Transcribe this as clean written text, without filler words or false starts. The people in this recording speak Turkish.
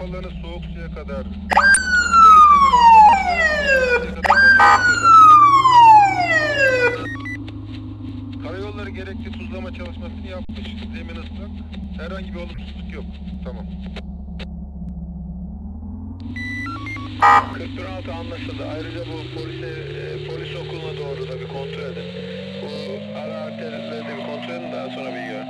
balığını soğuk suya kadar, karayolları gerekli tuzlama çalışmasını yapmış. Zemin ıslak, herhangi bir olumsuzluk yok. Tamam. 41-6 anlaşıldı. Ayrıca bu polis okuluna doğru da bir kontrol edin. Bu ara arterleri de bir kontrol edin, daha sonra bilgi verin.